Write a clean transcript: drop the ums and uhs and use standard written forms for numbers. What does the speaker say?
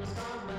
the sun.